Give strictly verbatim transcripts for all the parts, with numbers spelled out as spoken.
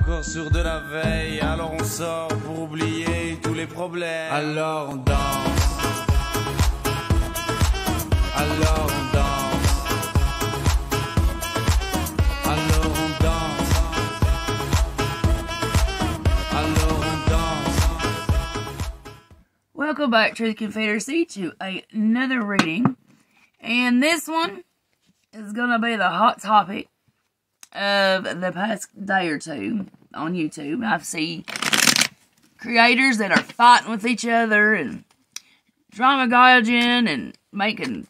encore sûr de la veille. Alors on sort pour oublier tous les problèmes. Alors on danse. Alors on danse. Alors on danse. Alors on danse. Welcome back to the Confederacy to another reading. And this one is going to be the hot topic of the past day or two on YouTube. I've seen creators that are fighting with each other and drama-gouging and making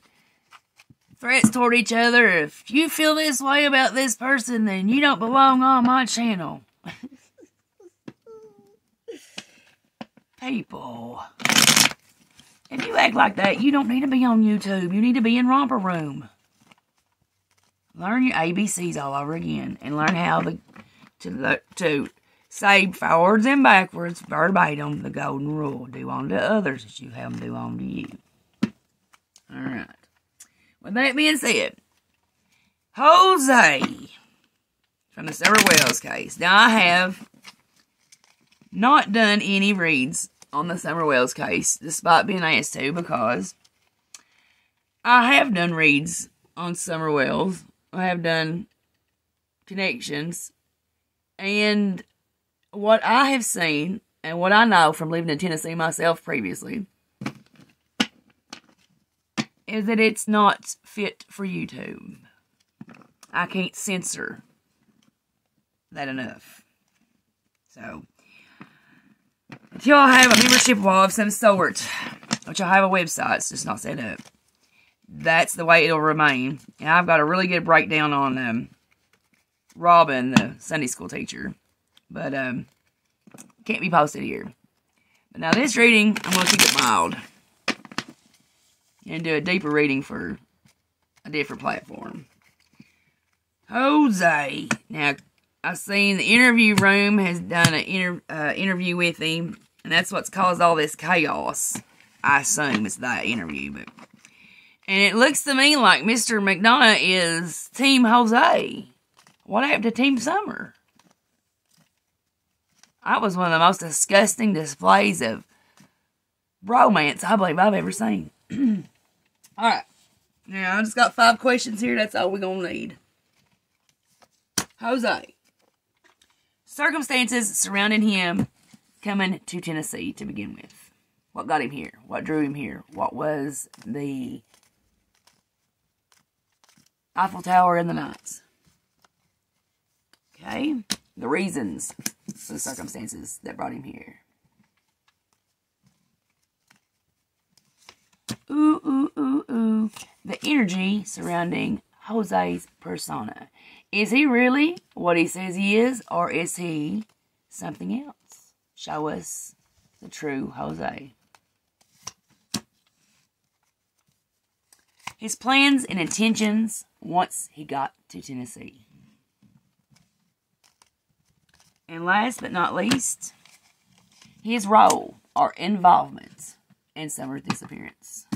threats toward each other. If you feel this way about this person, then you don't belong on my channel. People, if you act like that, you don't need to be on YouTube. You need to be in Romper Room. Learn your A B Cs all over again and learn how to, to, to say forwards and backwards verbatim the golden rule. Do unto others as you have them do unto you. Alright. With that being said, Jose from the Summer Wells case. Now, I have not done any reads on the Summer Wells case, despite being asked to, because I have done reads on Summer Wells. I have done connections, and what I have seen and what I know from living in Tennessee myself previously is that it's not fit for YouTube. I can't censor that enough. So, until I have a membership wall of some sort, which I have a website, it's just not set up. That's the way it'll remain. And I've got a really good breakdown on um, Robin, the Sunday school teacher. But um, can't be posted here. But now this reading, I'm going to keep it mild. And do a deeper reading for a different platform. Jose. Now, I've seen The Interview Room has done an inter uh, interview with him. And that's what's caused all this chaos. I assume it's that interview, but... And it looks to me like Mister McDonough is Team Jose. What happened to Team Summer? That was one of the most disgusting displays of bromance I believe I've ever seen. Alright. Now, I just got five questions here. That's all we're going to need. Jose. Circumstances surrounding him coming to Tennessee to begin with. What got him here? What drew him here? What was the... Eiffel Tower in the night. Okay. The reasons, the circumstances that brought him here. Ooh, ooh, ooh, ooh. The energy surrounding Jose's persona. Is he really what he says he is, or is he something else? Show us the true Jose. His plans and intentions once he got to Tennessee. And last but not least, his role or involvement in Summer's disappearance.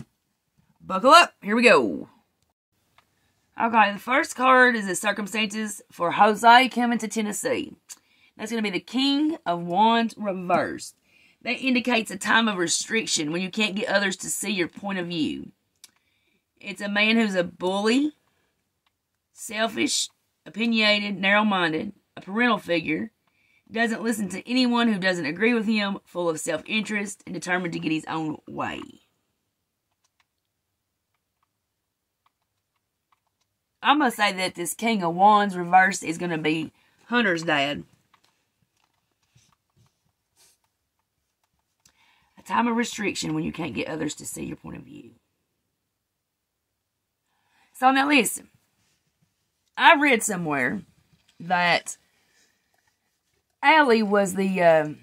Buckle up. Here we go. Okay, the first card is the circumstances for Jose coming to Tennessee. That's going to be the King of Wands reversed. That indicates a time of restriction when you can't get others to see your point of view. It's a man who's a bully, selfish, opinionated, narrow-minded, a parental figure, doesn't listen to anyone who doesn't agree with him, full of self-interest, and determined to get his own way. I'm going to say that this King of Wands reversed is going to be Hunter's dad. A time of restriction when you can't get others to see your point of view. So now listen, I read somewhere that Allie was the um,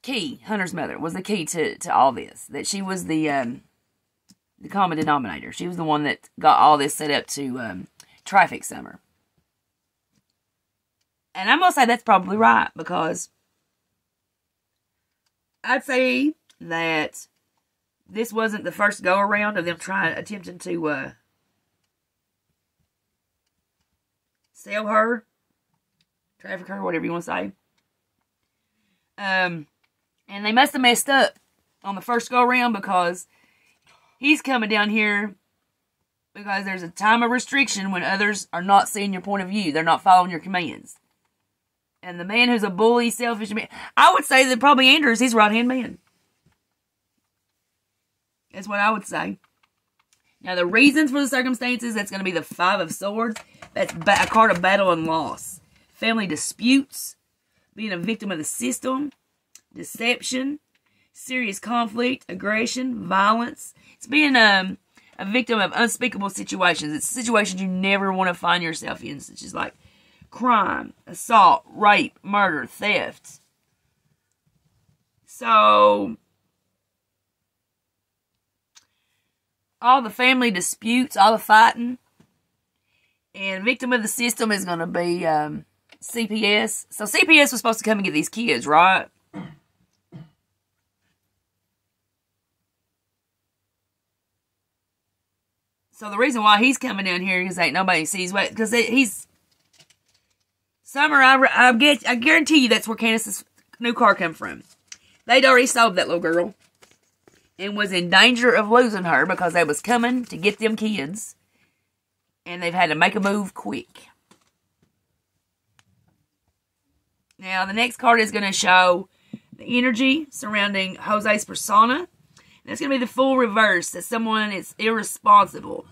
key, Hunter's mother, was the key to, to all this. That she was the um, the common denominator. She was the one that got all this set up to um, traffic Summer. And I'm going to say that's probably right, because I'd say that this wasn't the first go-around of them trying, attempting to... Uh, sell her drive a car, whatever you want to say. Um, and they must have messed up on the first go around, because he's coming down here because there's a time of restriction when others are not seeing your point of view. They're not following your commands. And the man who's a bully, selfish man, I would say that probably Andrews, he's right-hand man. That's what I would say. Now, the reasons for the circumstances, that's going to be the Five of Swords. That's a card of battle and loss. Family disputes. Being a victim of the system. Deception. Serious conflict. Aggression. Violence. It's being um, a victim of unspeakable situations. It's situations you never want to find yourself in, such as like crime, assault, rape, murder, theft. So, all the family disputes, all the fighting. And victim of the system is going to be um, C P S. So C P S was supposed to come and get these kids, right? So the reason why he's coming down here is like nobody sees what, because he's Summer, I, I, get, I guarantee you that's where Candace's new car come from. They'd already sold that little girl. And was in danger of losing her because they was coming to get them kids. And they've had to make a move quick. Now, the next card is going to show the energy surrounding Jose's persona. And that's going to be the full reverse. That someone is irresponsible.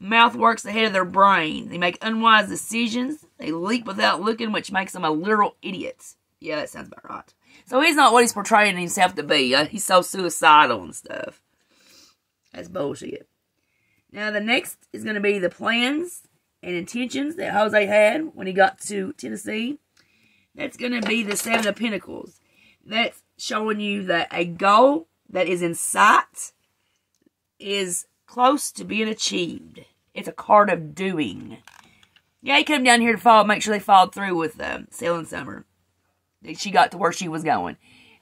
Mouth works ahead of their brain. They make unwise decisions. They leap without looking, which makes them a literal idiot. Yeah, that sounds about right. So he's not what he's portraying himself to be. He's so suicidal and stuff. That's bullshit. Now the next is going to be the plans and intentions that Jose had when he got to Tennessee. That's going to be the Seven of Pentacles. That's showing you that a goal that is in sight is close to being achieved. It's a card of doing. Yeah, he came down here to follow, make sure they followed through with um, selling Summer. She got to where she was going.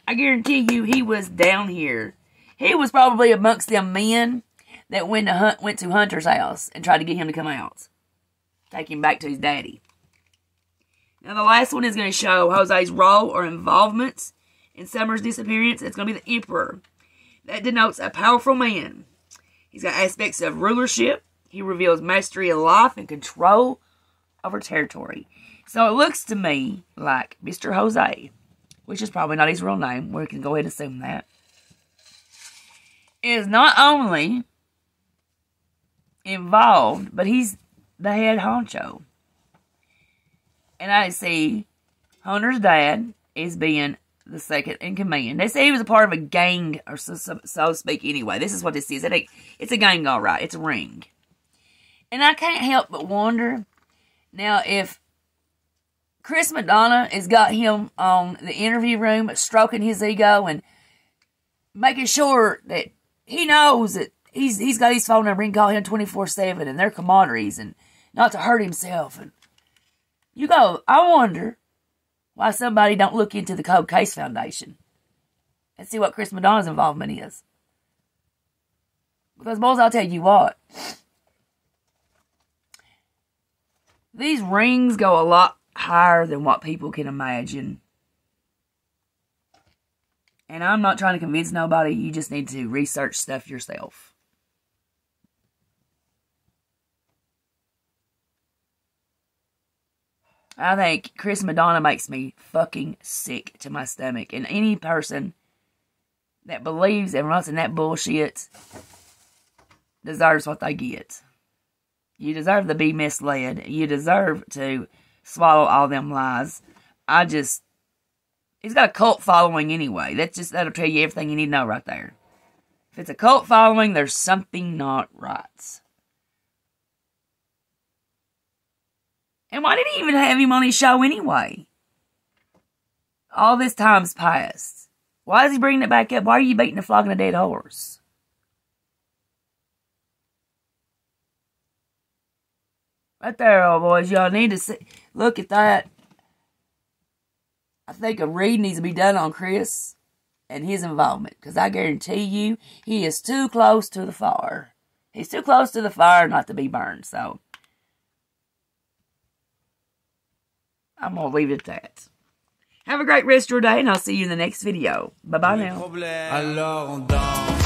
I guarantee you he was down here. He was probably amongst them men that went to, hunt, went to Hunter's house and tried to get him to come out. Take him back to his daddy. Now the last one is going to show Jose's role or involvement in Summer's disappearance. It's going to be the Emperor. That denotes a powerful man. He's got aspects of rulership. He reveals mastery of life and control over territory. So it looks to me like Mister Jose, which is probably not his real name. We can go ahead and assume that. Is not only involved, but he's the head honcho. And I see Hunter's dad is being the second in command. They say he was a part of a gang, or so, so, so to speak, anyway. This is what this is. It it's a gang, all right. It's a ring. And I can't help but wonder, now, if Chris McDonough has got him on The Interview Room, stroking his ego and making sure that he knows that he's he's got his phone number and call him twenty-four seven and their camaraderies and not to hurt himself. And you go, I wonder why somebody don't look into the Cold Case Foundation and see what Chris McDonough's involvement is. Because, boys, I'll tell you what. These rings go a lot higher than what people can imagine. And I'm not trying to convince nobody. You just need to research stuff yourself. I think Chris McDonough makes me fucking sick to my stomach. And any person that believes and runs in that bullshit deserves what they get. You deserve to be misled. You deserve to swallow all them lies. I just, he's got a cult following anyway. That's just, that'll tell you everything you need to know right there. If it's a cult following, there's something not right. And why did he even have him on his show anyway? All this time's passed. Why is he bringing it back up? Why are you beating the flogging a dead horse? Right there, old boys. Y'all need to see, look at that. I think a read needs to be done on Chris and his involvement. Because I guarantee you, he is too close to the fire. He's too close to the fire not to be burned. So, I'm going to leave it at that. Have a great rest of your day, and I'll see you in the next video. Bye-bye now.